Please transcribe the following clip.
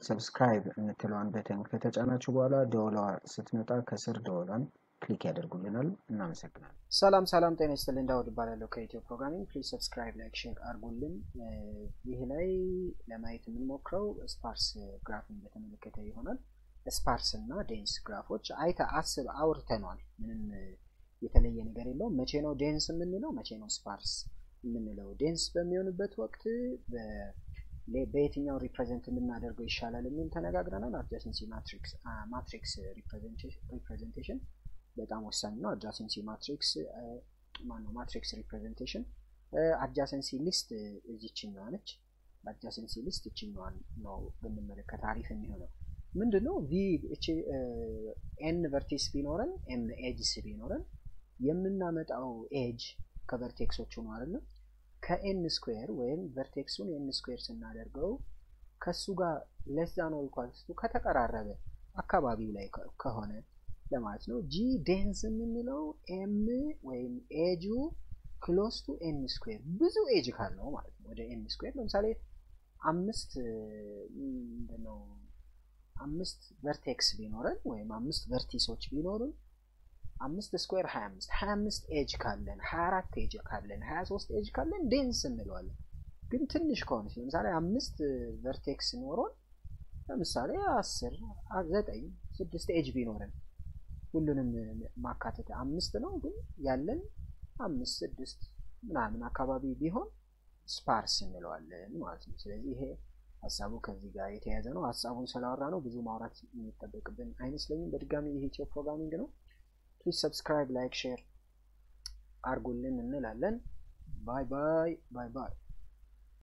and subscribe የምትለውን በተን ከተጫናችሁ በኋላ ዶላር ስትመጣ ከስር ዶላርን ክሊክ ያደርጉልናል እናመሰግናለን ሰላም ሰላም ጤና ይስጥልኝ ዳውድ ባላለሁ ከኢትዮ ፕሮግራሚንግ ፕሊዝ ሰብስክራይብ ላይክ ሼር አድርጉልን ይሄ ላይ ለማየት የምንሞክረው ስፓርስ ግራፍን በተመለከተ ይሆናል ስፓርስ እና ዴንስ ግራፎች አይታ 10 አውርተናል ምንም የተለየ ነገር የለው መቼ ነው ዴንስ የምንለው መቼ ነው ስፓርስ የምንለው ዴንስ በሚሆንበት ወቅት በየትኛው ሪፕሬዘንት እናደርገው ይሻላል የሚል ተነጋግረናል አድጃሰንሲ ማትሪክስ ሪፕሬዘንቴሽን በጣም ወሳኝ ነው አድጃሰንሲ ማትሪክስ ማነው ማትሪክስ ሪፕሬዘንቴሽን አድጃሰንሲ ሊስት እዚችኛዋ ነች አድጃሰንሲ ሊስት እቺኛዋን ነው በመመለከት አሪፍ የሚሆነው ምንድነው v እቺ n vertex ቢኖርን m edge ቢኖርን የምናመጣው edge ከvertexዎቹ ነው አይደል ከn square ወይም vertexውን n square ስናደርገው ከሱ ጋር less than or equal to ከተቀራረበ አካባቢው ላይ ከሆነ ለማለት ነው g dense የምንለው m ወይም edge close to n square ብዙ edge ካለው ማለት ነው ወደ n square ለምሳሌ 5 እንደው 5 vertex ቢኖርን ወይም 5 vertices ቢኖርን 5 square 25 edge ካለን 24 edge ካለን 23 edge ካለን dense እንለዋለን ግን ትንሽ ከሆነ ለምሳሌ 5 vertex ኖሮን ለምሳሌ 10 9 6 edge ቢኖርን ሁሉንም ማካተት 5 ነው ግን ያለን 5 6 ምናምን አካባቢ ቢሆን sparse እንለዋለን ማለት ነው ስለዚህ ይሄ ሐሳቡ ከዚህ ጋር የተያዘ ነው ሐሳቡን ስላወራ ነው ብዙ ማውራት የሚጠበቅብን አይመስለኝም በድጋሚ ይሄ ኢትዮ ፕሮግራሚንግ ነው please subscribe like share አድርጉልን እንላለን bye bye bye bye